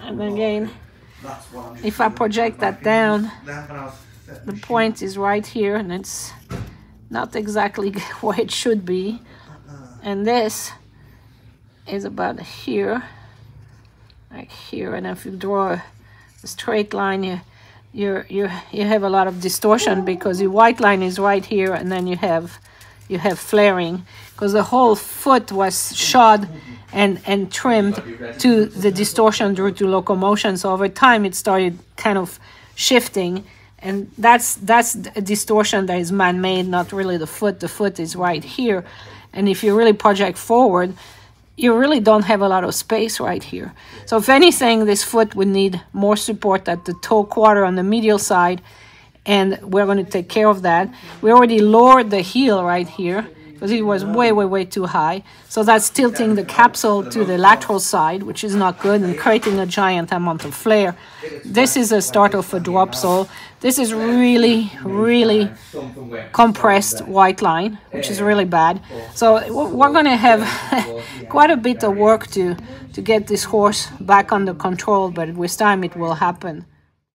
And again, if I project that down, the point is right here, and it's not exactly where it should be. And this is about here, like here. And if you draw a straight line, you have a lot of distortion, because your white line is right here, and then you have flaring, because the whole foot was shod and trimmed to the distortion due to locomotion. So over time it started kind of shifting, and that's a distortion that is man-made, not really the foot. The foot is right here, and if you really project forward, you really don't have a lot of space right here. So if anything, this foot would need more support at the toe quarter on the medial side, and we're going to take care of that. We already lowered the heel right here because it was way too high. So that's tilting the capsule to the lateral side, which is not good, and creating a giant amount of flare. This is a start of a drop sole. This is really compressed white line, which is really bad. So we're going to have quite a bit of work to get this horse back under control, but with time it will happen.